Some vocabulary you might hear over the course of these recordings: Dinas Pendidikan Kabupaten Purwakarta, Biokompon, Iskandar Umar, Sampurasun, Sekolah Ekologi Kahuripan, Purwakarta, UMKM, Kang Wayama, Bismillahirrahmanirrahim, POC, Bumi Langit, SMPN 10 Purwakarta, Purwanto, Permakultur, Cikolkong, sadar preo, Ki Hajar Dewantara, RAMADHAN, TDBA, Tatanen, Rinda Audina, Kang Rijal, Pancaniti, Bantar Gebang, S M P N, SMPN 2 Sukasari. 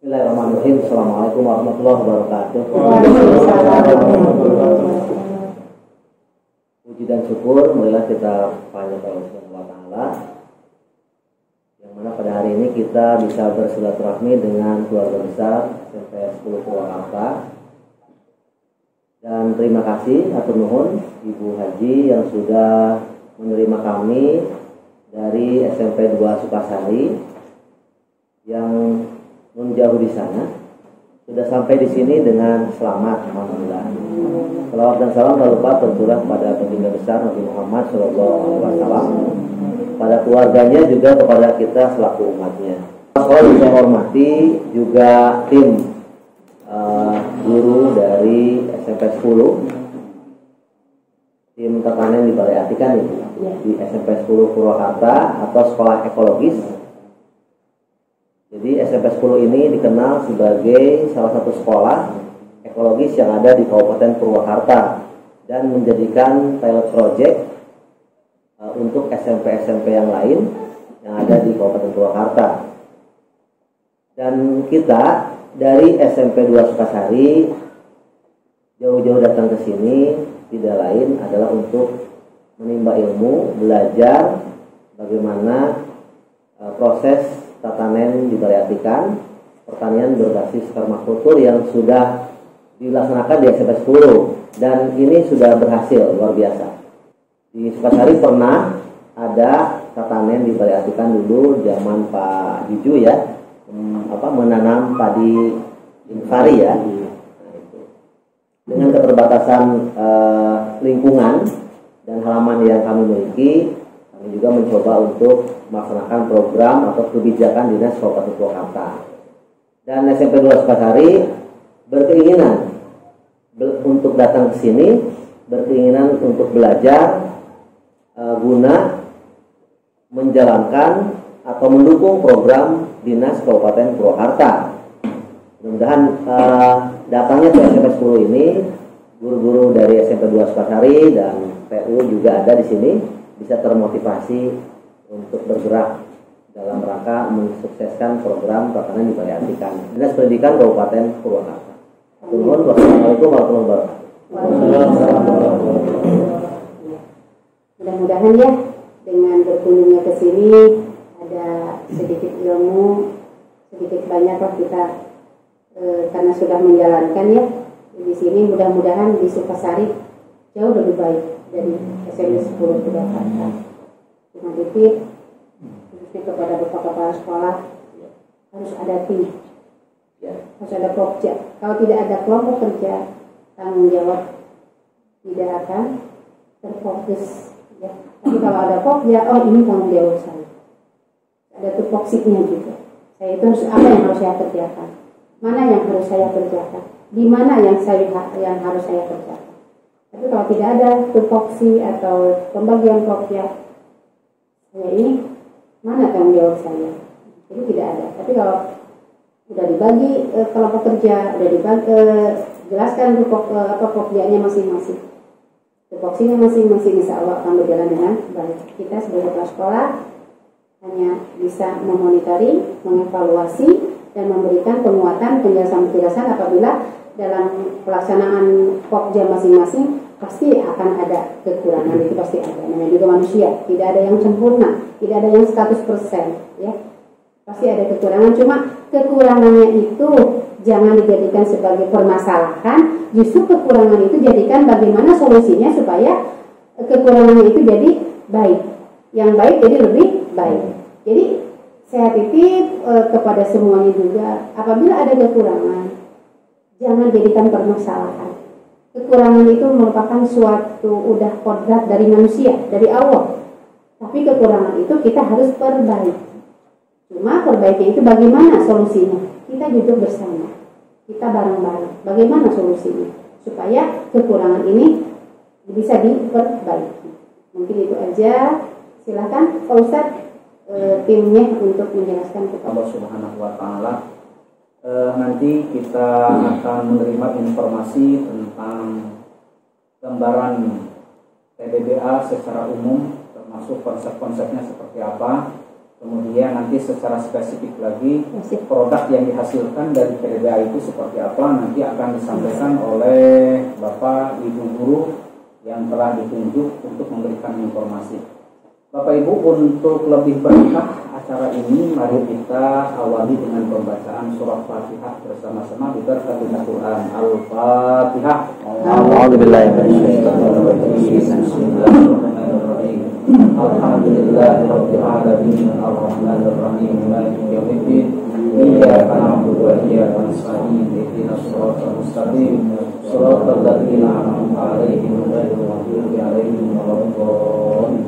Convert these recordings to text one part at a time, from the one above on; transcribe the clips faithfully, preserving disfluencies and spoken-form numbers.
Bismillahirrahmanirrahim. Assalamualaikum warahmatullahi wabarakatuh. Puji dan syukur marilah kita panjatkan kepada Ta'ala, yang mana pada hari ini kita bisa bersilaturahmi dengan keluarga besar S M P N sepuluh Purwakarta. Dan terima kasih atur nuhun Ibu Haji yang sudah menerima kami dari S M P dua Sukasari yang menjauh di sana, sudah sampai di sini dengan selamat, alhamdulillah. Selawat dan salam tak lupa tercurah kepada baginda besar Nabi Muhammad shallallahu alaihi wasallam, pada keluarganya juga kepada kita selaku umatnya. Selalu saya hormati juga tim uh, guru dari S M P sepuluh, tim Tatanen di Bale Atikan itu, di S M P sepuluh Purwakarta atau Sekolah Ekologis. Jadi S M P sepuluh ini dikenal sebagai salah satu sekolah ekologis yang ada di Kabupaten Purwakarta dan menjadikan pilot project uh, untuk S M P S M P yang lain yang ada di Kabupaten Purwakarta. Dan kita dari S M P dua Sukasari jauh-jauh datang ke sini tidak lain adalah untuk menimba ilmu, belajar bagaimana uh, proses tatanen diperhatikan pertanian berbasis permakultur yang sudah dilaksanakan di S M P sepuluh, dan ini sudah berhasil luar biasa. Di Sukasari pernah ada tatanen diperhatikan dulu zaman Pak Juju ya, hmm, apa menanam padi infari ya. Dengan keterbatasan eh, lingkungan dan halaman yang kami miliki, kami juga mencoba untuk melaksanakan program atau kebijakan Dinas Pendidikan Kabupaten. Dan S M P dua Sukasari berkeinginan be untuk datang ke sini, berkeinginan untuk belajar eh, guna menjalankan atau mendukung program Dinas Kabupaten Purwakarta. Mudah-mudahan eh, datangnya ke S M P sepuluh ini guru-guru dari S M P dua Sukasari dan P U juga ada di sini bisa termotivasi untuk bergerak dalam rangka mensukseskan program tatanan diperhatikan Dinas Pendidikan Kabupaten Purwakarta. Assalamualaikum warahmatullahi wabarakatuh. Mudah-mudahan ya dengan berkunjungnya ke sini ada sedikit ilmu, sedikit banyak lah kita. E, karena sudah menjalankan ya di sini, mudah-mudahan di Sukasari jauh lebih baik dari S M P sepuluh Purwakarta. Cuma titik khususnya kepada bapak kepala sekolah harus ada tim, harus ada pokja. Kalau tidak ada kelompok kerja, tanggung jawab tidak akan terfokus. Ya. Tapi kalau ada pokja, oh ini tanggung jawab saya. Ada tupoksinya juga. Saya itu harus apa yang harus saya kerjakan? Mana yang harus saya kerjakan? Di mana yang saya yang harus saya kerjakan? Tapi kalau tidak ada tupoksi atau pembagian pokja, ya ini mana tanggung jawab saya? Jadi tidak ada. Tapi kalau sudah dibagi eh, kelompok kerja, sudah dibagi, eh, jelaskan pok, eh, apa pokjanya masing-masing, tupoksinya masing-masing, insya Allah akan berjalan dengan baik. Kita sebagai kepala sekolah hanya bisa memonitoring, mengevaluasi, dan memberikan penguatan penjelasan-penjelasan apabila dalam pelaksanaan pokja masing-masing pasti akan ada kekurangan, itu pasti ada. Namanya juga manusia, tidak ada yang sempurna, tidak ada yang seratus persen ya. Pasti ada kekurangan, cuma kekurangannya itu jangan dijadikan sebagai permasalahan, justru kekurangan itu jadikan bagaimana solusinya supaya kekurangannya itu jadi baik. Yang baik jadi lebih baik. Jadi saya titip eh, kepada semuanya juga, apabila ada kekurangan, jangan jadikan permasalahan. Kekurangan itu merupakan suatu udah kodrat dari manusia, dari Allah. Tapi kekurangan itu kita harus perbaiki. Cuma perbaiki itu bagaimana solusinya? Kita duduk bersama, kita bareng-bareng. Bagaimana solusinya? Supaya kekurangan ini bisa diperbaiki. Mungkin itu aja. Silakan Pak Ustadz. E, timnya untuk menjelaskan kepada Allah Subhanahu wa Ta'ala. E, nanti kita akan menerima informasi tentang gambaran T D B A secara umum, termasuk konsep-konsepnya seperti apa, Kemudian nanti secara spesifik lagi produk yang dihasilkan dari T D B A itu seperti apa nanti akan disampaikan oleh Bapak Ibu Guru yang telah ditunjuk untuk memberikan informasi. Bapak Ibu, untuk lebih berkah acara ini, mari kita awali dengan pembacaan surah Fatihah bersama-sama di berkat Quran. Al-Fatihah. Bismillahirrahmanirrahim. Alhamdulillahirabbil alamin arrahmanir rahim maliki yaumiddin iyyaka na'budu wa iyyaka nasta'in ihdinas siratal mustaqim siratal ladzina an'amta 'alaihim ghairil maghdubi 'alaihim waladdallin.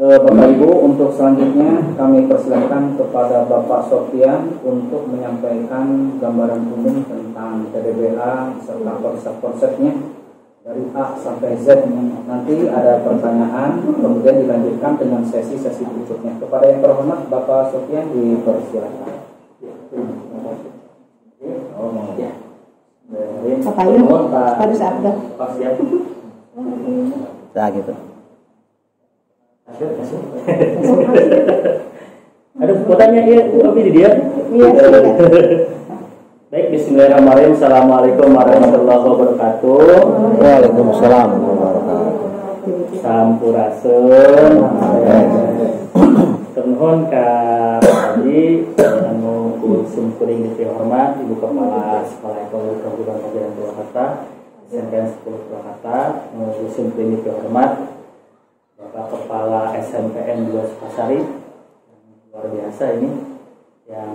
Bapak Ibu, untuk selanjutnya kami persilakan kepada Bapak Sofyan untuk menyampaikan gambaran umum tentang T D B A serta konsep-konsepnya dari A sampai Z. Nanti ada pertanyaan, kemudian dilanjutkan dengan sesi-sesi berikutnya. Kepada yang terhormat Bapak Sofyan, dipersilakan. Oh, mau ya. Bapak Ibu, pada saat itu. Pak Siap. Nah, gitu. Ada kasih. Ada pertanyaan ya, Bu Abi di dia? Iya. Baik, bismillahirrahmanirrahim. Assalamualaikum warahmatullahi wabarakatuh. Waalaikumsalam warahmatullahi wabarakatuh. Sampurasun. Tur nuhun ka Haji anu kusum kuring dihormat Ibu Kepala Sekolah Ekologi Kahuripan Purwakarta, S M P N sepuluh Purwakarta, anu kusum kuring dihormat Bapak Kepala S M P N dua Sukasari. Luar biasa ini yang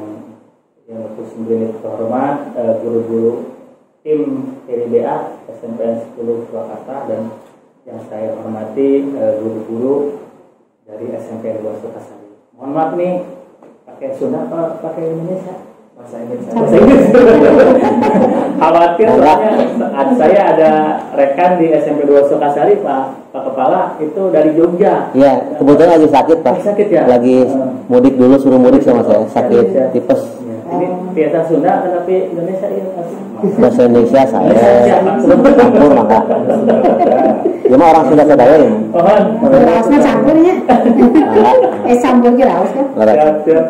yang aku sendiri terhormat guru-guru eh, tim T D B A S M P N sepuluh Purwakarta, dan yang saya hormati guru-guru eh, dari S M P N dua Sukasari. Mohon maaf nih, pakai Sunda apa pakai Indonesia? Bahasa Inggris. Bahasa Inggris. Khawatir soalnya saat saya ada rekan di S M P dua Sukasari, Pak Pak Kepala itu dari Jogja. Iya, kebetulan lagi sakit, Pak. Lagi sakit ya? Lagi mudik dulu, suruh mudik sama saya, sakit ya, tipes. Ini biasa Sunda tetapi Indonesia ini bahasa Indonesia saya campur maka ya mah orang Sunda sadaya ya pohon rausnya campur ya eh campur juga rausnya siap-siap.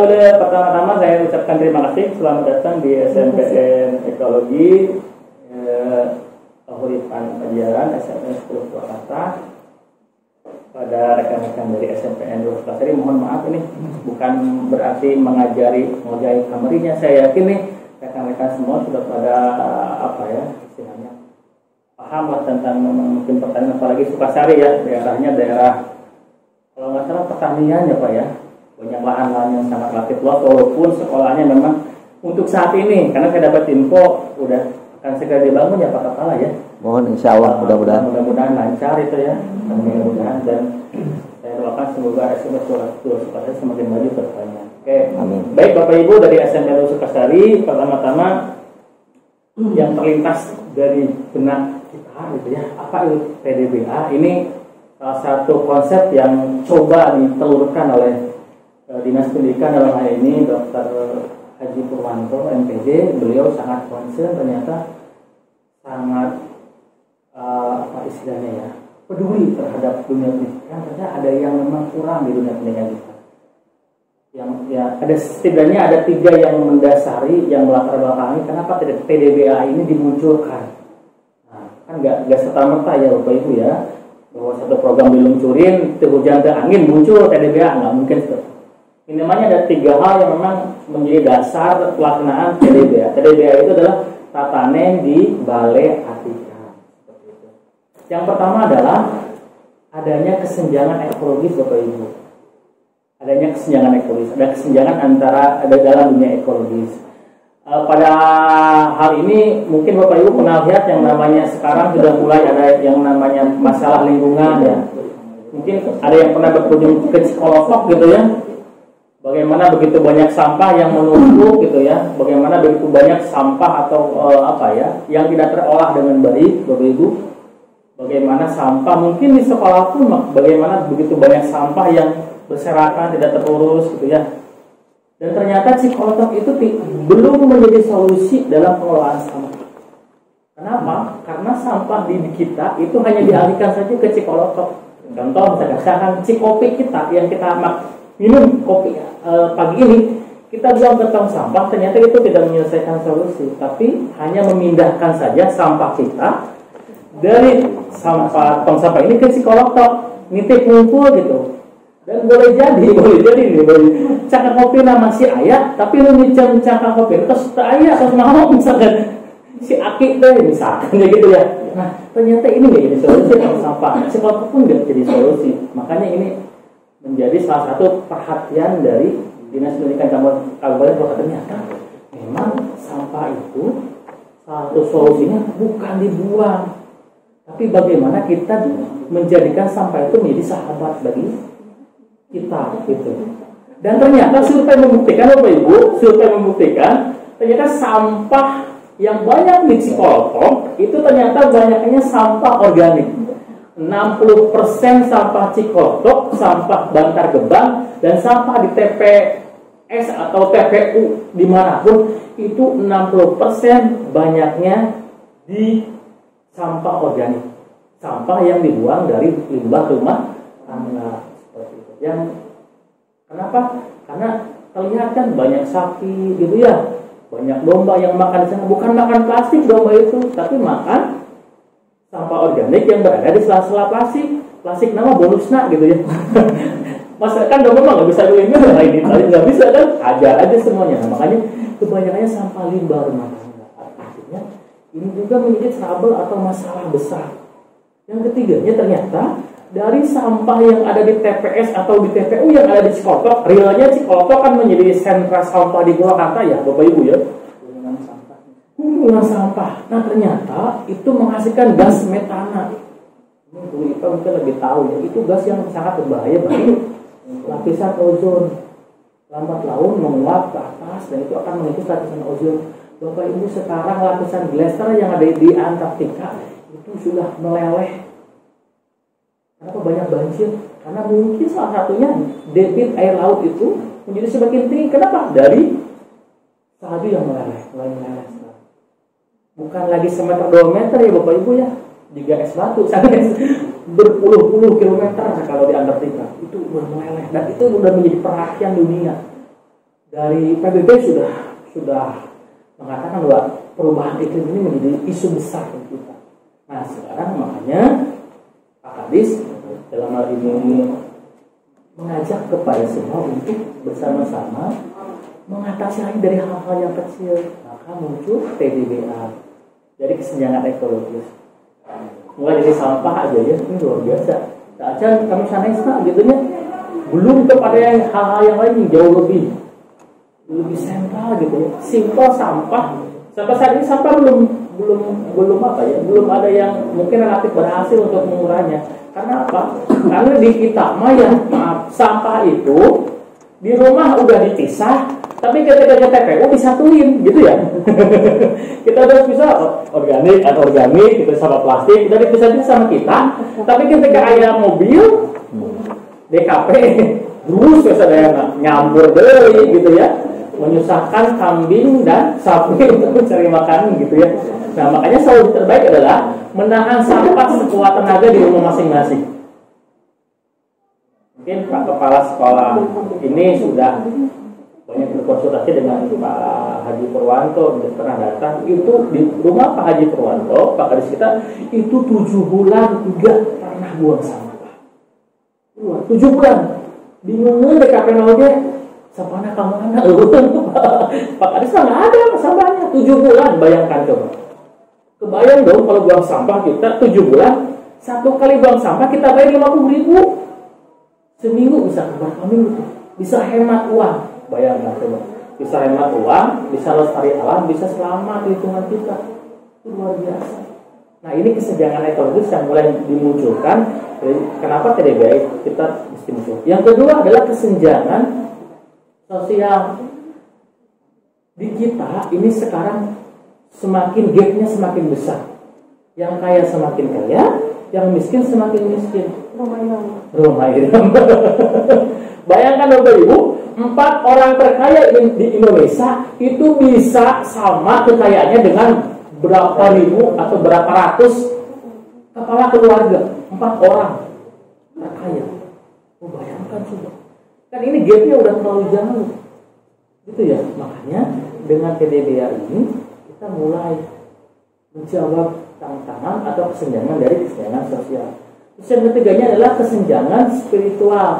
Udah, pertama-tama saya ucapkan terima kasih, selamat datang di S M P N Ekologi Kahuripan Pajajaran S M P N sepuluh Purwakarta. Pada rekan-rekan dari S M P N dua Sukasari, mohon maaf ini bukan berarti mengajari mengajari kamarinya. Saya yakin nih rekan-rekan semua sudah pada apa ya istilahnya paham lah tentang mungkin pertanian, apalagi Sukasari ya daerahnya daerah kalau nggak salah pertanian ya Pak ya, banyak lahan-lahan yang sangat relatif luas, walaupun sekolahnya memang untuk saat ini karena saya dapat info udah akan segera dibangun ya Pak Kepala ya. Mohon insya Allah mudah-mudahan mudah-mudahan lancar itu ya, mudah-mudahan, dan saya doakan semoga S M P N dua Sukasari semakin maju ke depannya. Oke, amin. Baik Bapak Ibu dari S M P N dua Sukasari, pertama-tama yang terlintas dari benak kita gitu ya, apa itu T D B A? Ini salah satu konsep yang coba ditelurkan oleh Dinas Pendidikan dalam hal ini Dokter Haji Purwanto M P D. Beliau sangat concern, ternyata sangat Uh, apa istilahnya ya, peduli terhadap dunia pendidikan, karena ada yang memang kurang di dunia pendidikan kita. Yang ya ada setidaknya ada tiga yang mendasari yang melatar belakangi kenapa T D B A ini dimunculkan. Nah, kan nggak nggak serta merta ya Bapak Ibu ya, bahwa satu program diluncurin, hujan ke angin muncul T D B A, nggak mungkin seperti itu. Minimalnya ada tiga hal yang memang menjadi dasar pelaksanaan T D B A. T D B A itu adalah Tatanen di Bale Atikan. Yang pertama adalah adanya kesenjangan ekologis Bapak Ibu. Adanya kesenjangan ekologis, ada kesenjangan antara ada dalam dunia ekologis. E, pada hal ini mungkin Bapak Ibu pernah lihat yang namanya sekarang sudah mulai ada yang namanya masalah lingkungan ya. Mungkin ada yang pernah berkunjung ke psikolog gitu ya. Bagaimana begitu banyak sampah yang menumpuk gitu ya. Bagaimana begitu banyak sampah atau e, apa ya yang tidak terolah dengan baik Bapak Ibu. Bagaimana sampah, mungkin di sekolah pun bagaimana begitu banyak sampah yang berserakan, tidak terurus gitu ya. Dan ternyata psikolog itu belum menjadi solusi dalam pengelolaan sampah. Kenapa? Karena sampah di kita itu hanya dialihkan saja ke psikolog. Contoh misalnya misalkan si kopi kita yang kita minum kopi uh, pagi ini kita buang ke tong sampah, ternyata itu tidak menyelesaikan solusi, tapi hanya memindahkan saja sampah kita dari sampah tong sampah ini ke si kolektor, nitip ngumpul gitu. Dan boleh jadi, boleh jadi nih, boleh cangkang kopi lah masih ayat, tapi lu nyicam cangkang kopi terus ayat terus mau misalkan si aki deh misalkan gitu ya. Nah ternyata ini nggak jadi solusi tong sampah, si kolektor pun nggak jadi solusi, makanya ini menjadi salah satu perhatian dari Dinas Pendidikan Kabupaten Purwakarta. Ternyata memang sampah itu salah satu solusinya bukan dibuang, tapi bagaimana kita menjadikan sampah itu menjadi sahabat bagi kita gitu. Dan ternyata survei membuktikan, Bapak Ibu, survei membuktikan ternyata sampah yang banyak di Cikolkong itu ternyata banyaknya sampah organik. enam puluh persen sampah Cikolkong, sampah Bantar Gebang, dan sampah di T P S atau T P U dimanapun itu enam puluh persen banyaknya di sampah organik, sampah yang dibuang dari limbah rumah tangga. Yang kenapa? Karena terlihat kan banyak sapi gitu ya, banyak domba yang makan di sana, bukan makan plastik domba itu, tapi makan sampah organik yang berada di sela-sela plastik. Plastik nama bonusna gitu ya. Masa kan domba mah nggak bisa beli ini, nggak bisa kan? Ajar aja semuanya. Nah, makanya kebanyakannya sampah limbah rumah tangga. Artinya ini juga menjadi trouble atau masalah besar. Yang ketiganya ternyata dari sampah yang ada di T P S atau di T P U yang ada di Cikolkong, realnya Cikolkong kan menjadi sentra sampah di Purwakarta ya, Bapak Ibu ya. Hubungan sampah. Hubungan sampah. Nah ternyata itu menghasilkan gas metana. Ini Bu Ipa mungkin lebih tahu ya, itu gas yang sangat berbahaya bagi lapisan ozon. Lambat laun menguap ke atas dan itu akan mengikis lapisan ozon. Bapak Ibu sekarang lapisan glacier yang ada di Antartika itu sudah meleleh. Kenapa banyak banjir? Karena mungkin salah satunya debit air laut itu menjadi semakin tinggi. Kenapa? Dari salju yang meleleh, mulai meleleh. Bukan lagi semeter dua meter ya Bapak Ibu ya, juga es batu sampai berpuluh-puluh kilometer kalau di Antartika itu sudah meleleh. Dan itu sudah menjadi perhatian dunia. Dari P B B sudah sudah mengatakan bahwa perubahan iklim ini menjadi isu besar untuk kita. Nah sekarang makanya Hadis dalam hal ini mengajak kepada semua untuk bersama-sama mengatasi dari hal-hal yang kecil, maka muncul T D B A dari kesenjangan ekologis. Mulai dari sampah aja ya, ini luar biasa. Aja kami sana gitu ya, belum kepada hal-hal yang lain jauh lebih lebih sentral gitu ya. Simpel sampah, sampai saat ini sampah belum belum belum apa ya belum ada yang mungkin relatif berhasil untuk menguranginya. Karena apa? Karena di kita mah ya maaf, sampah itu di rumah udah dipisah, tapi ketika ke T P U disatuin gitu ya. Kita udah bisa organik atau organik kita sama plastik udah dipisahin sama kita, tapi ketika ada mobil D K P terus biasanya nyampur deh gitu ya, menyusahkan kambing dan sapi untuk mencari makanan gitu ya. Nah makanya solusi terbaik adalah menahan sampah sekuat tenaga di rumah masing-masing. Mungkin Pak Kepala Sekolah ini sudah banyak berkonsultasi dengan Pak Haji Purwanto, sudah pernah datang. Itu di rumah Pak Haji Purwanto, Pak Kadis kita itu tujuh bulan tidak pernah buang sampah. Tujuh bulan, bingungnya D K P nolnya, sampahnya kemana? Pak Kadis nggak ada sampahnya, tujuh bulan bayangkan coba. Kebayang dong kalau buang sampah kita tujuh bulan, satu kali buang sampah kita bayar lima puluh ribu seminggu, bisa berapa minggu, bisa hemat uang. Bayangkan coba, bisa hemat uang, bisa lestari alam, bisa selamat lingkungan kita. Itu luar biasa. Nah ini kesenjangan ekologis yang mulai dimunculkan. Kenapa T D B A kita mesti muncul? Yang kedua adalah kesenjangan sosial. Di kita ini sekarang semakin gapnya semakin besar. Yang kaya semakin kaya, yang miskin semakin miskin. Lumayan. Bayangkan Bapak Ibu, empat orang terkaya di Indonesia itu bisa sama kekayaannya dengan berapa ribu atau berapa ratus kepala keluarga. Empat orang. nggak kaya. Oh, bayangkan coba, kan ini gapnya udah terlalu jauh, gitu ya. Makanya dengan T D B A ini kita mulai menjawab tantangan atau kesenjangan dari kesenjangan sosial. Terus yang ketiganya adalah kesenjangan spiritual.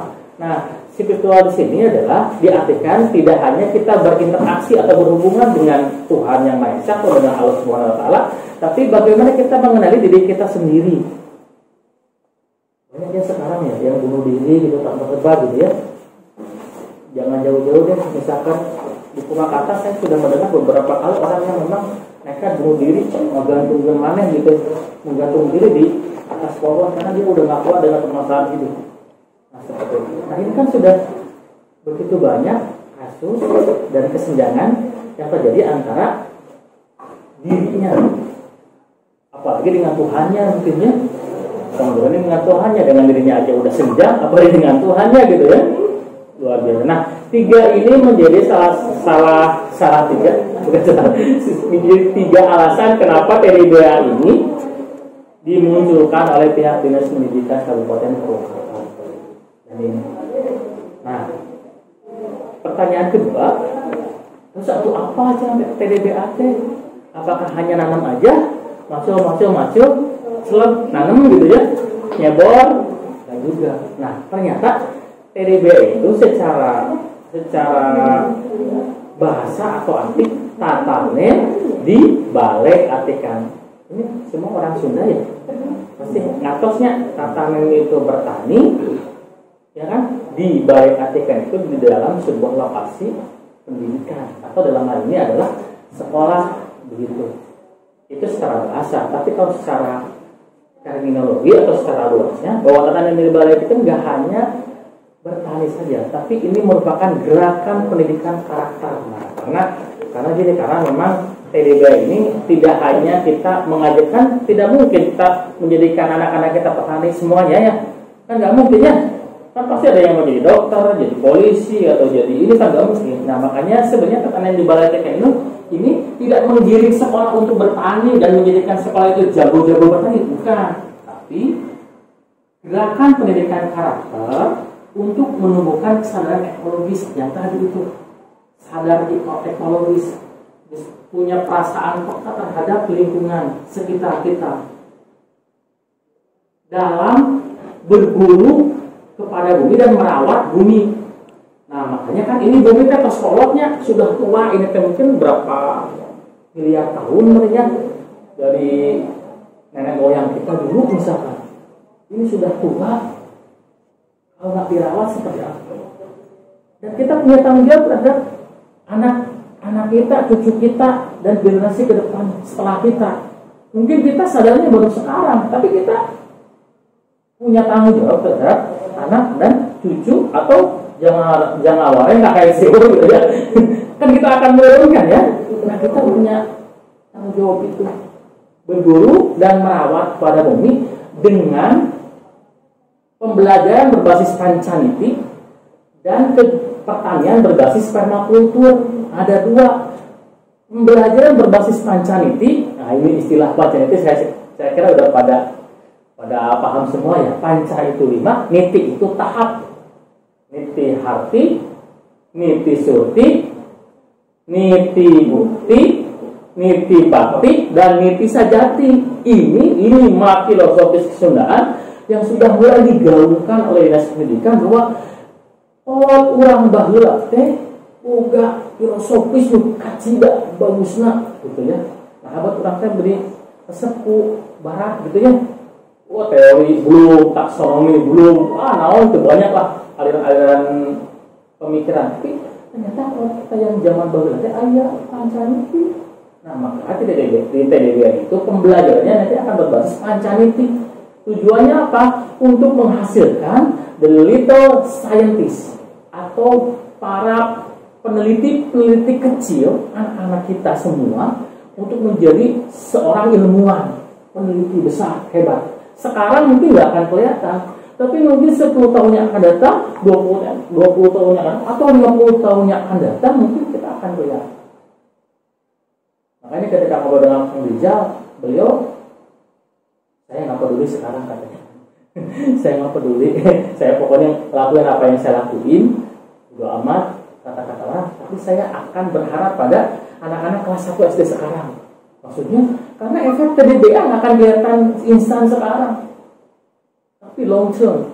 Nah, spiritual di sini adalah diartikan tidak hanya kita berinteraksi atau berhubungan dengan Tuhan yang Maha Esa atau dengan Allah Subhanahu Wa Taala, tapi bagaimana kita mengenali diri kita sendiri. Banyaknya sekarang ya yang bunuh diri gitu tanpa sebab gitu ya. Jangan jauh-jauh deh, misalkan di Purwakarta saya sudah mendengar beberapa kali orang yang memang mereka bunuh diri, menggantungkan mana gitu, menggantung diri di atas pohon karena dia udah nggak kuat dengan permasalahan hidup. Nah seperti itu. Nah ini kan sudah begitu banyak kasus dan kesenjangan yang terjadi antara dirinya, apalagi dengan Tuhannya mungkinnya. Kemudian dengan Tuhannya, dengan dirinya aja udah senjang, apalagi dengan Tuhannya gitu ya, luar biasa. Nah tiga ini menjadi salah salah salah tiga bukan salah menjadi tiga alasan kenapa T D B A ini dimunculkan oleh pihak Dinas Pendidikan Kabupaten Purwakarta. Nah, pertanyaan kedua, terus satu apa aja T D B A teh? Apakah hanya nanam aja, masuk masuk masuk, seleb nanam gitu ya, nyebor, dan juga. Nah, ternyata T D B A itu secara secara bahasa atau antik Tatanen di Bale Atikan. Ini semua orang Sunda ya. Pasti ngatosnya Tatanen itu bertani, ya kan? Di Bale Atikan itu di dalam sebuah lokasi pendidikan atau dalam hal ini adalah sekolah begitu. Itu secara bahasa, tapi kalau secara terminologi atau secara luasnya bahwa Tatanen di Bale Atikan nggak hanya bertani saja, tapi ini merupakan gerakan pendidikan karakter. Nah, karena karena gini, karena memang T D B A ini tidak hanya kita mengajarkan, tidak mungkin kita menjadikan anak-anak kita petani semuanya ya, kan nggak mungkin ya, kan pasti ada yang mau jadi dokter, jadi polisi atau jadi ini kan nggak mungkin. Nah makanya sebenarnya Tatanen di Bale Atikan ini tidak menggiring sekolah untuk bertani dan menjadikan sekolah itu jago-jago bertani, bukan, tapi gerakan pendidikan karakter untuk menumbuhkan kesadaran ekologis yang tadi itu, sadar ekologis, punya perasaan peka terhadap lingkungan sekitar kita dalam berburu kepada bumi dan merawat bumi. Nah makanya kan ini bumi kan psikolognya sudah tua, ini mungkin berapa miliar tahun mereka dari nenek moyang kita dulu misalkan, ini sudah tua. Kalau nggak dirawat seperti apa? Dan kita punya tanggung jawab terhadap anak-anak kita, cucu kita, dan generasi ke depan setelah kita. Mungkin kita sadarnya baru sekarang, tapi kita punya tanggung jawab terhadap anak dan cucu atau jangan jangan awalnya nggak kayak siapa gitu ya? Kan kita akan menurunkan ya. Nah kita punya tanggung jawab itu, berburu dan merawat pada bumi dengan pembelajaran berbasis Pancaniti dan pertanian berbasis permakultur. Ada dua, pembelajaran berbasis Pancaniti. Nah ini istilah Pancaniti saya, saya kira udah pada pada paham semua ya. Panca itu lima, niti itu tahap, niti hati, niti surti, niti bukti, niti bakti, dan niti sajati. Ini lima filosofis kesundaan yang sudah mulai digaungkan oleh Dinas Pendidikan bahwa orang orang baheula teh uga filosofis nu kacida bagusna gitu ya. Nah, abad urang teh beri sepu barat gitu ya. Wah, teori belum, taksonomi belum, ah naon teu banyak lah aliran-aliran pemikiran. Tapi ternyata orang kita yang zaman baheula teh aya Pancaniti. Nah, maka di T D B A itu pembelajarannya nanti akan berbasis Pancaniti. Tujuannya apa? Untuk menghasilkan the little scientist atau para peneliti-peneliti kecil, anak-anak kita semua, untuk menjadi seorang ilmuwan, peneliti besar, hebat. Sekarang mungkin nggak akan kelihatan, tapi mungkin sepuluh tahun yang akan datang, dua puluh tahun yang akan, atau lima puluh tahun yang akan datang, mungkin kita akan kelihatan. Makanya ketika ngobrol dengan Kang Rijal, beliau saya nggak peduli sekarang katanya, Saya nggak peduli, saya pokoknya lakuin apa yang saya lakuin, bodo amat kata-katalah. Tapi saya akan berharap pada anak-anak kelas satu S D sekarang. Maksudnya, karena efek T D B A nggak akan kelihatan instan sekarang, tapi long term.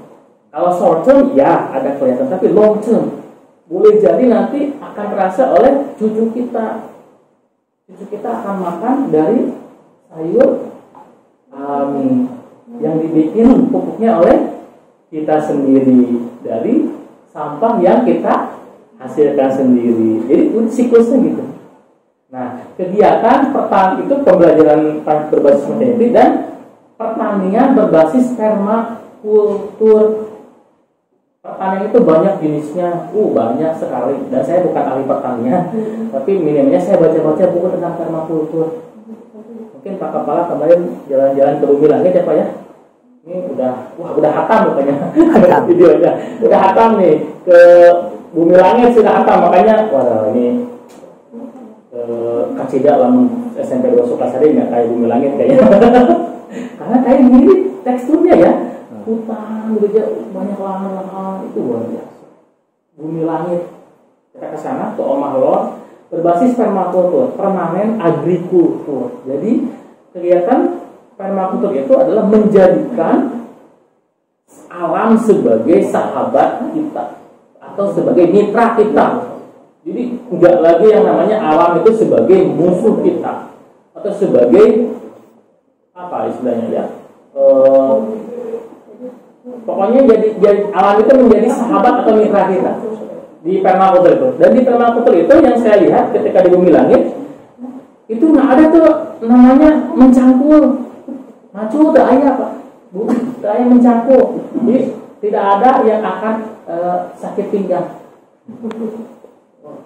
Kalau short term, ya ada kelihatan, tapi long term boleh jadi nanti akan terasa oleh cucu kita. Cucu kita akan makan dari sayur um, yang dibikin pupuknya oleh kita sendiri, dari sampah yang kita hasilkan sendiri. Jadi siklusnya gitu. Nah, kegiatan pertanian itu pembelajaran berbasis materi dan pertanian berbasis permakultur. Pertanian itu banyak jenisnya, uh banyak sekali. Dan saya bukan ahli pertanian, hmm. tapi minimnya saya baca-baca buku tentang permakultur. Mungkin Pak Kepala kemarin jalan-jalan ke Bumi Langit ya Pak ya. Ini udah, wah udah hatam makanya videonya, udah hatam nih ke Bumi Langit sudah hatam makanya. Wah ini. Kacida lamun S M P dua Sukasari nggak kayak Bumi Langit kayaknya. Karena kayak gini teksturnya ya, hutan gereja banyak lahan-lahan itu luar biasa. Bumi Langit kita ke sana ke Omah Lor berbasis permakultur, permanen agrikultur. Jadi kegiatan permakultur itu adalah menjadikan alam sebagai sahabat kita atau sebagai mitra kita. Jadi nggak lagi yang namanya alam itu sebagai musuh kita atau sebagai apa istilahnya ya, e, pokoknya jadi, jadi alam itu menjadi sahabat atau mitra kita di permakultur itu. Dan di permakultur itu yang saya lihat ketika di Bumi Langit itu nggak ada tuh namanya mencangkul, macu udah ayah Pak, bu udah ayah mencangkul. Jadi tidak ada yang akan e, sakit pinggang.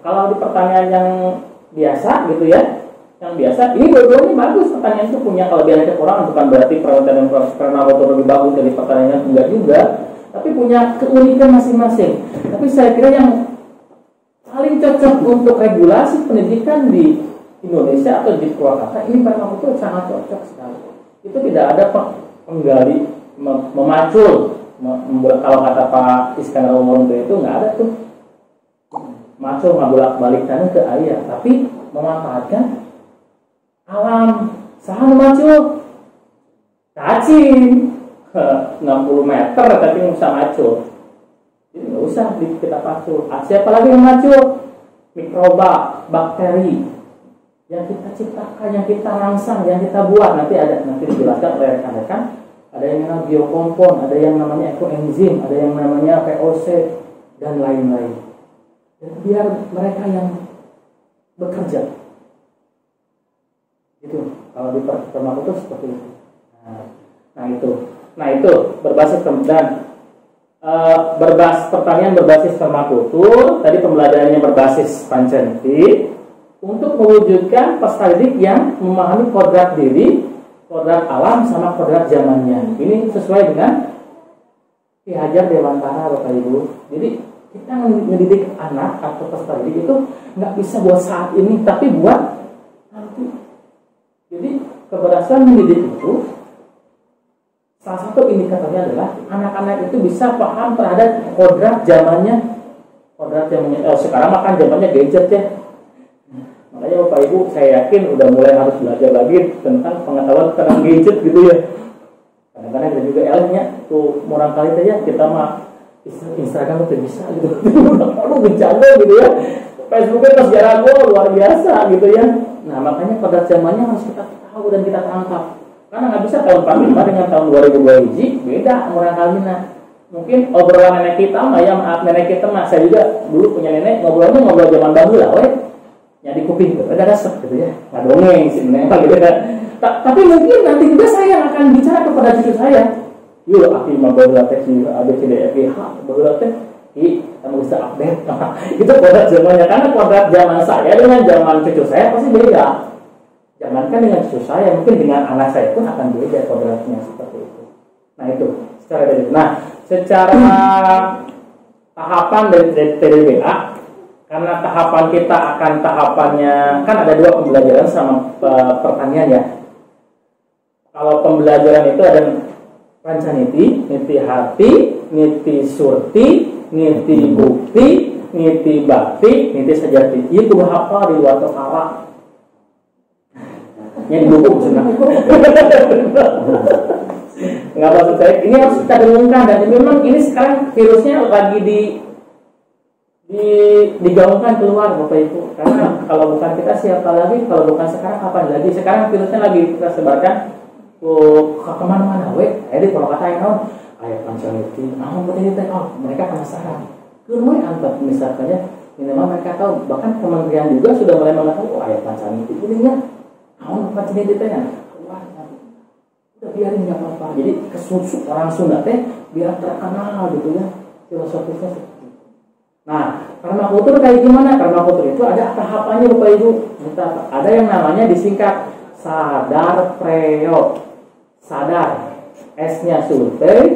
Kalau di pertanyaan yang biasa gitu ya, yang biasa, ini dua-duanya bagus pertanyaan itu punya. Kalau biasanya orang bukan berarti pertanyaan permakultur lebih bagus dari pertanyaan enggak juga, tapi punya keunikan masing-masing. Tapi saya kira yang paling cocok untuk regulasi pendidikan di Indonesia atau di Purwakarta ini permakultur sangat cocok sekali. Itu tidak ada penggali, memacul, membuat kalau kata Pak Iskandar Umar itu nggak ada tuh. Masuk nggak bolak-balik tanah ke ayah, tapi memanfaatkan alam. Sahan macu cacing enam puluh meter tapi nggak usah macu. Jadi nggak usah kita pacu. Siapa lagi yang macu? Mikroba, bakteri yang kita ciptakan, yang kita rangsang, yang kita buat. Nanti ada, nanti dijelaskan oleh rekan-rekan. Ada yang namanya biokompon, ada yang namanya ekoenzim, ada yang namanya P O C dan lain-lain. Biar mereka yang bekerja itu kalau di permakultur seperti itu. Nah, nah itu, nah itu berbasis dan e, berbasis pertanian berbasis permakultur. Tadi pembelajarannya berbasis Pancaniti untuk mewujudkan peserta didik yang memahami kodrat diri, kodrat alam, sama kodrat zamannya. Ini sesuai dengan Ki Hajar Dewantara Bapak Ibu. Jadi kita mendidik anak atau peserta didik itu nggak bisa buat saat ini, tapi buat nanti. Jadi keberhasilan mendidik itu salah satu indikatornya adalah anak-anak itu bisa paham terhadap kodrat zamannya. Kodrat zamannya, oh, sekarang makan zamannya gadget ya. Makanya Bapak Ibu saya yakin udah mulai harus belajar lagi tentang pengetahuan tentang gadget gitu ya. Kadang-kadang kita juga elnya tuh murang kali saja kita mah Instagram itu bisa gitu, aduh bercanda gitu ya. Facebooknya pas jalan gue luar biasa gitu ya. Nah makanya kodrat zamannya harus kita tahu dan kita tangkap. Karena nggak bisa tahun empat puluh lima dengan tahun dua ribu dua puluh beda murangkalina. Mungkin obrolan nenek kita, ya maaf nenek kita mah saya juga dulu punya nenek ngobrolnya ngobrol zaman dahulu lah, weh. Nyadi kuping gitu, ada resep gitu ya, nggak dongeng sih nenek gitu kan. Tapi mungkin nanti juga saya akan bicara kepada cucu saya. Yuk, api mah baru latih di A B C D F G H, baru latih I, kamu bisa update. Itu kodrat zamannya, karena kodrat zaman saya dengan zaman cucu saya pasti beda. Jangankan dengan cucu saya, mungkin dengan anak saya pun akan beda kodratnya seperti itu. Nah itu, secara nah secara tahapan dari T D B A, karena tahapan kita akan tahapannya, kan ada dua pembelajaran sama pertanian ya. Kalau pembelajaran itu ada Pancaniti, niti hati, niti surti, niti bukti, niti bakti, niti sejati. Itu apa di luar kepala? Yang dibukuk senang. Nggak maksud saya, ini harus kita dengungkan. Dan memang ini sekarang virusnya lagi di di digaungkan keluar Bapak Ibu. Karena kalau bukan kita siapa lagi, kalau bukan sekarang kapan lagi? Sekarang virusnya lagi kita sebarkan ke kemana-mana. Weh, jadi kalau kata yang kawan, ayat Pancaniti, namun penting itu, oh mereka penasaran. Kemudian antar misalnya, minimal mereka tahu. Bahkan kementerian juga sudah mulai mengatakan, oh ayat Pancaniti pentingnya, namun Pancaniti itu yang udah biarin nggak apa-apa. Jadi kesusuk orang Sunda teh biar terkenal gitu ya filosofinya. Nah, permakultur kayak gimana? Permakultur itu ada tahapannya Bapak Ibu. Ada yang namanya disingkat sadar preo. Sadar, S-nya survei.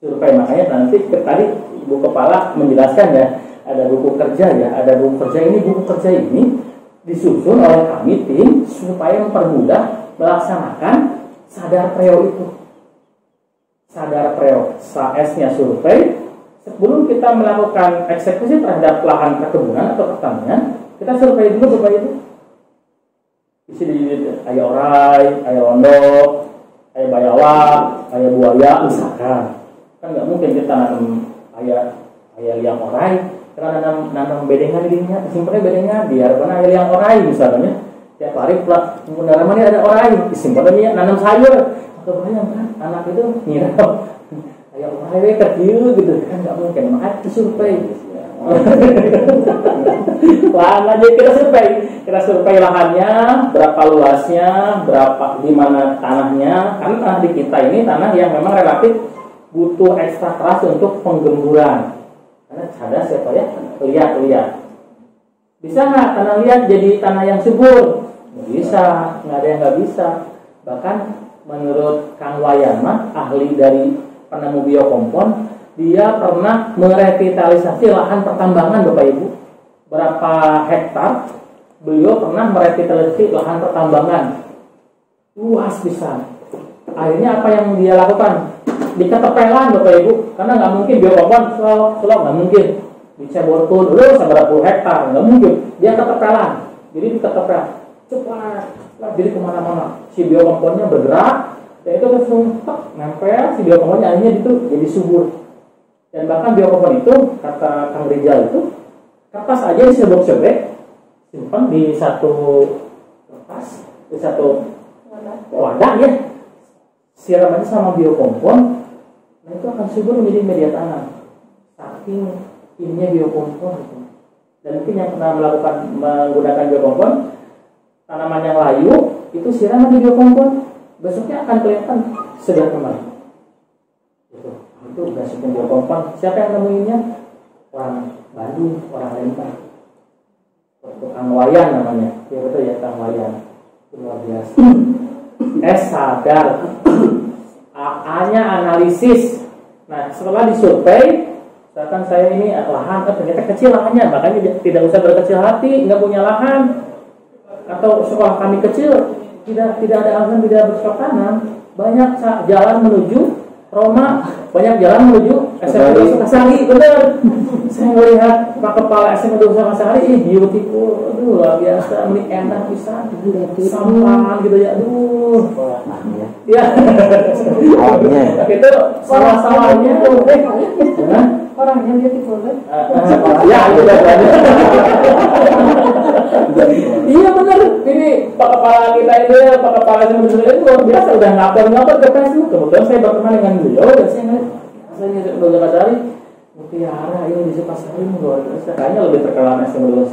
Survei makanya nanti tadi Ibu Kepala menjelaskan ya, ada buku kerja ya, ada buku kerja ini buku kerja ini disusun oleh kami tim supaya mempermudah melaksanakan sadar preo itu. Sadar preo, S-nya survei. Sebelum kita melakukan eksekusi terhadap lahan perkebunan atau pertanian, kita survei dulu Bapak Ibu. Isi di ayah orai, ayah ondok, ayah bayawa, ayah buaya, misalkan. Kan nggak mungkin kita nanam ayah ayah liang orai, kita nanam nanam bedengan dirinya, simpannya bedengan, biarkan ayah liang orai misalnya. Tiap hari plat pendalamannya ada orai, simpannya nanam sayur. Kebanyakan kan anak itu nyiram. Ayah orai kecil gitu kan nggak mungkin, makanya disurvei. Lahan aja kita survei, kita survei lahannya, berapa luasnya, berapa di mana tanahnya. Karena tanah di kita ini tanah yang memang relatif butuh ekstra keras untuk penggemburan. Karena cadas siapa ya, lihat-lihat. Bisa nggak tanah liat jadi tanah yang subur? Nggak bisa, nggak ada yang nggak bisa. Bahkan menurut Kang Wayama, ahli dari penemu Biokompon, dia pernah merevitalisasi lahan pertambangan Bapak Ibu. Berapa hektar beliau pernah merevitalisasi lahan pertambangan luas pisan. Akhirnya apa yang dia lakukan? Diketepelan Bapak Ibu, karena nggak mungkin Biokompon selok selok nggak mungkin diceborkan dulu seberapa puluh hektar, nggak mungkin. Dia ketepelan, jadi diketepelan cepat, jadi kemana-mana. Si Biokomponnya bergerak. Dan itu langsung nempel si biokomponnya akhirnya itu jadi subur. Dan bahkan biokompon itu kata Kang Rijal itu kertas aja disebek-sebek simpan di satu kertas di satu wadah ya siramannya sama biokompon, nah itu akan subur menjadi media tanam. Saking ininya biokompon gitu. Dan mungkin yang pernah melakukan menggunakan biokompon tanaman yang layu itu siraman di biokompon. Besoknya akan kelihatan segar kembali. Itu, itu basisnya biokompon. Siapa yang nemuinnya? Orang Bandung, orang Lembang. Tukang Wayan namanya. Ya betul ya, Kang Wayan. Luar biasa. Eh sadar. A-nya analisis. Nah setelah disurvei, misalkan saya ini lahan, ternyata kecil lahannya, makanya tidak usah berkecil hati, nggak punya lahan, atau sekolah kami kecil. Tidak, tidak ada alasan tidak bercocok tanam. Banyak jalan menuju Roma, banyak jalan menuju S M P N Sukasari. Benar. Saya melihat Pak Kepala S M P N Sukasari ini beautiful, aduh luar biasa, ini enak bisa, sampan gitu ya, aduh. Ya. Itu sawah-sawahnya tuh. Orangnya beautiful kan? Ya, itu iya benar, ini Pak Kepala kita itu, Pak Kepala sebenarnya itu luar biasa, udah ngapor-ngapor ke Facebook. Kemudian saya berteman dengan beliau dan saya ngeliat, saya ngeliat Sukasari, Mutiara ini di Sukasari luar biasa, kayaknya lebih terkenal S M P N.